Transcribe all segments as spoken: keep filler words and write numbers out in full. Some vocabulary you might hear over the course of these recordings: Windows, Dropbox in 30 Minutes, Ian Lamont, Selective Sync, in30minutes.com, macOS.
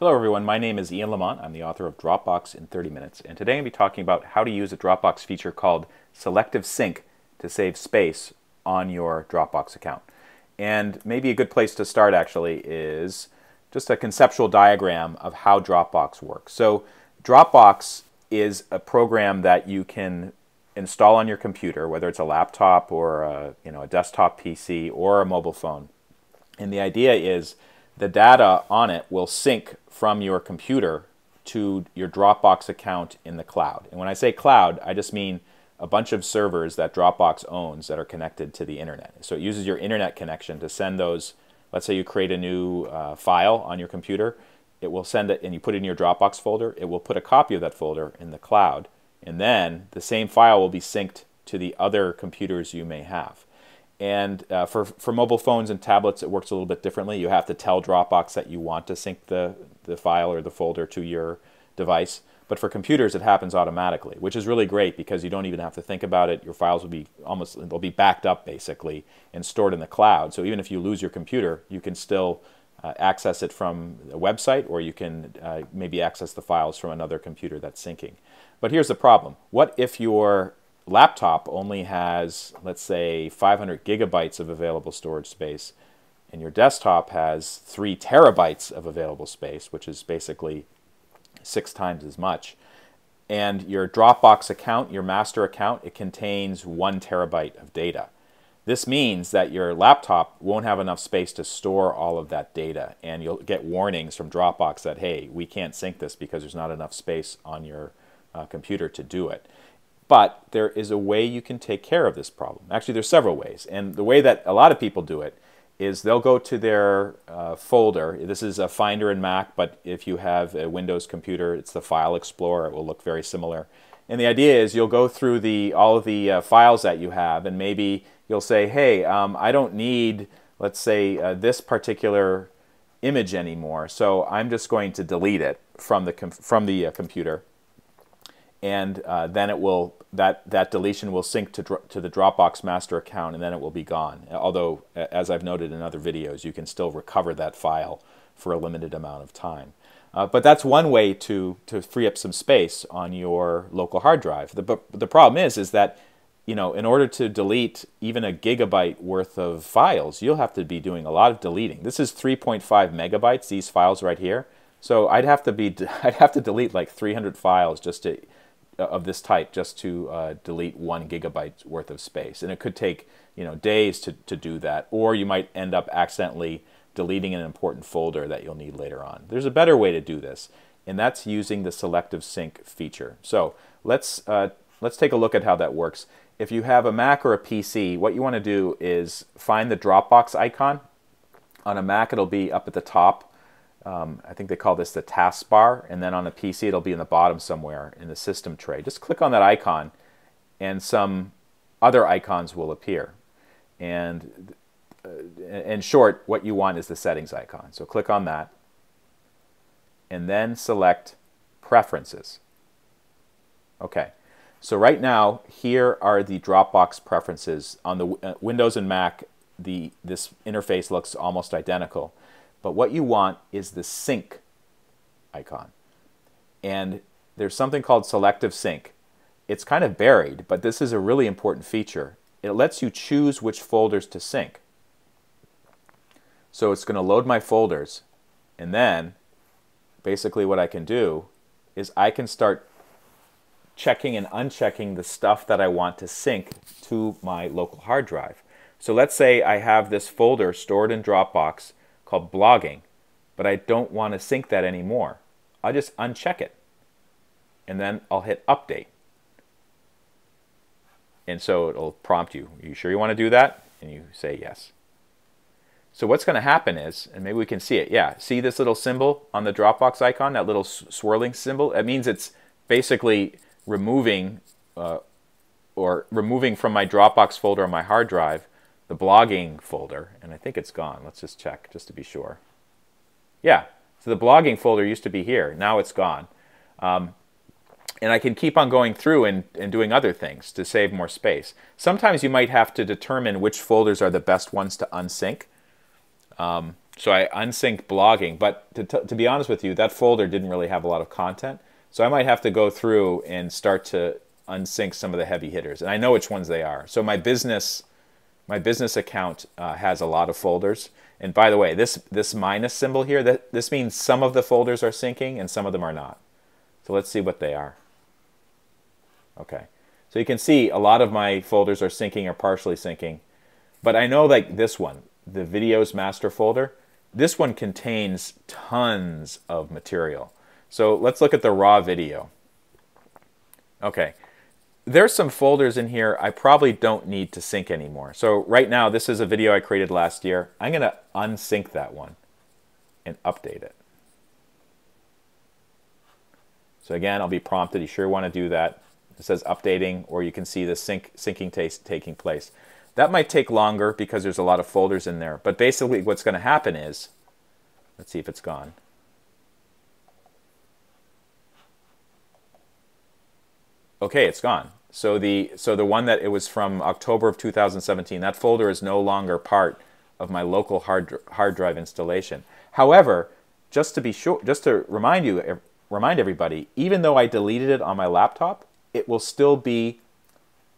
Hello everyone, my name is Ian Lamont. I'm the author of Dropbox in thirty minutes, and today I'm going to be talking about how to use a Dropbox feature called Selective Sync to save space on your Dropbox account. And maybe a good place to start actually is just a conceptual diagram of how Dropbox works. So Dropbox is a program that you can install on your computer, whether it's a laptop or a, you know, a desktop P C or a mobile phone. And the idea is the data on it will sync from your computer to your Dropbox account in the cloud. And when I say cloud, I just mean a bunch of servers that Dropbox owns that are connected to the internet. So it uses your internet connection to send those. Let's say you create a new uh, file on your computer, it will send it, and you put it in your Dropbox folder, it will put a copy of that folder in the cloud, and then the same file will be synced to the other computers you may have. And uh, for, for mobile phones and tablets, it works a little bit differently. You have to tell Dropbox that you want to sync the, the file or the folder to your device. But for computers, it happens automatically, which is really great because you don't even have to think about it. Your files will be almost they'll be backed up, basically, and stored in the cloud. So even if you lose your computer, you can still uh, access it from a website, or you can uh, maybe access the files from another computer that's syncing. But here's the problem. What if your laptop only has, let's say, five hundred gigabytes of available storage space, and your desktop has three terabytes of available space, which is basically six times as much, and your Dropbox account, your master account, it contains one terabyte of data. This means that your laptop won't have enough space to store all of that data, and you'll get warnings from Dropbox that, hey, we can't sync this because there's not enough space on your uh, computer to do it. But there is a way you can take care of this problem. Actually, there's several ways. And the way that a lot of people do it is they'll go to their uh, folder. This is a Finder in Mac, but if you have a Windows computer, it's the File Explorer. It will look very similar. And the idea is you'll go through the, all of the uh, files that you have, and maybe you'll say, hey, um, I don't need, let's say, uh, this particular image anymore, so I'm just going to delete it from the, com from the uh, computer. And uh, then it will, that, that deletion will sync to, to the Dropbox master account, and then it will be gone. Although, as I've noted in other videos, you can still recover that file for a limited amount of time. Uh, but that's one way to, to free up some space on your local hard drive. The, but the problem is, is that, you know, in order to delete even a gigabyte worth of files, you'll have to be doing a lot of deleting. This is three point five megabytes, these files right here. So I'd have to be, I'd have to delete like three hundred files just to, of this type just to uh, delete one gigabyte worth of space. And it could take, you know, days to, to do that, or you might end up accidentally deleting an important folder that you'll need later on. There's a better way to do this, and that's using the Selective Sync feature. So let's, uh, let's take a look at how that works. If you have a Mac or a P C, what you want to do is find the Dropbox icon. On a Mac, it'll be up at the top. Um, I think they call this the taskbar, and then on a P C it'll be in the bottom somewhere in the system tray. Just click on that icon and some other icons will appear. And uh, in short, what you want is the settings icon. So click on that and then select preferences. Okay, so right now here are the Dropbox preferences. On the uh, Windows and Mac, the, this interface looks almost identical. But what you want is the sync icon. And there's something called Selective Sync. It's kind of buried, but this is a really important feature. It lets you choose which folders to sync. So it's going to load my folders, and then basically what I can do is I can start checking and unchecking the stuff that I want to sync to my local hard drive. So let's say I have this folder stored in Dropbox called blogging, but I don't want to sync that anymore. I'll just uncheck it, and then I'll hit update. And so it'll prompt you, are you sure you want to do that? And you say yes. So what's going to happen is, and maybe we can see it, yeah, see this little symbol on the Dropbox icon, that little swirling symbol? It means it's basically removing uh, or removing from my Dropbox folder on my hard drive the blogging folder, and I think it's gone. Let's just check just to be sure. Yeah, so the blogging folder used to be here. Now it's gone. Um, and I can keep on going through and, and doing other things to save more space. Sometimes you might have to determine which folders are the best ones to unsync. Um, So I unsynced blogging, but to, to be honest with you, that folder didn't really have a lot of content. So I might have to go through and start to unsync some of the heavy hitters, and I know which ones they are. So my business, my business account uh, has a lot of folders. And by the way, this, this minus symbol here, that, this means some of the folders are syncing and some of them are not. So let's see what they are. Okay, so you can see a lot of my folders are syncing or partially syncing. But I know, like this one, the videos master folder, this one contains tons of material. So let's look at the raw video. Okay, there's some folders in here I probably don't need to sync anymore. So right now, this is a video I created last year. I'm gonna unsync that one and update it. So again, I'll be prompted, you sure wanna do that. It says updating, or you can see the sync, syncing taking place. That might take longer because there's a lot of folders in there, but basically what's gonna happen is, let's see if it's gone. Okay, it's gone. So the, so the one that it was from October of two thousand seventeen, that folder is no longer part of my local hard, hard drive installation. However, just to be sure, just to remind you, remind everybody, even though I deleted it on my laptop, it will still be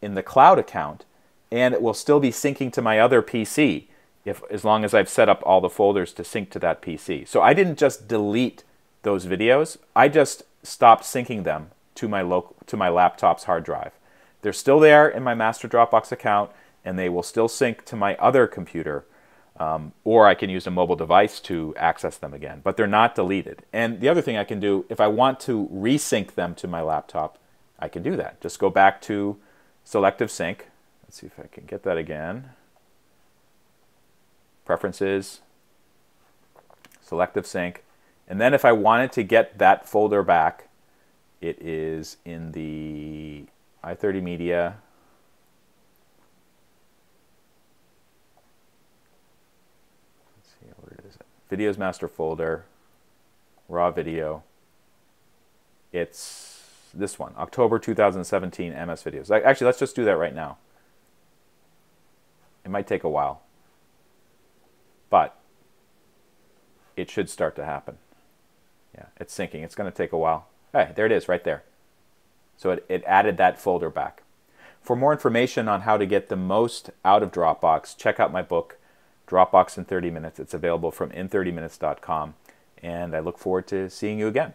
in the cloud account, and it will still be syncing to my other P C, if, as long as I've set up all the folders to sync to that P C. So I didn't just delete those videos, I just stopped syncing them to my, local, to my laptop's hard drive. They're still there in my master Dropbox account, and they will still sync to my other computer, um, or I can use a mobile device to access them again, but they're not deleted. And the other thing I can do, if I want to resync them to my laptop, I can do that. Just go back to Selective Sync. Let's see if I can get that again. Preferences, Selective Sync. And then if I wanted to get that folder back, it is in the i thirty Media. Let's see, where is it? Videos Master Folder, Raw Video. It's this one, October two thousand seventeen M S Videos. Actually, let's just do that right now. It might take a while, but it should start to happen. Yeah, it's syncing. It's going to take a while. All right, there it is right there. So it, it added that folder back. For more information on how to get the most out of Dropbox, check out my book, Dropbox in thirty minutes. It's available from in thirty minutes dot com, and I look forward to seeing you again.